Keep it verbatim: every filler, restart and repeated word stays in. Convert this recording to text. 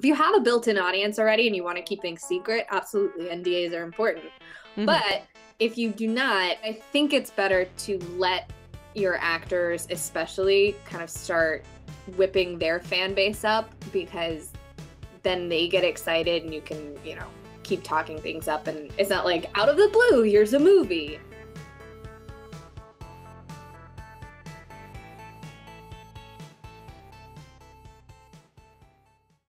if you have a built-in audience already and you want to keep things secret, absolutely, N D As are important. Mm-hmm. But if you do not, I think it's better to let your actors especially kind of start whipping their fan base up, because then they get excited and you can, you know, keep talking things up, and it's not like out of the blue, here's a movie.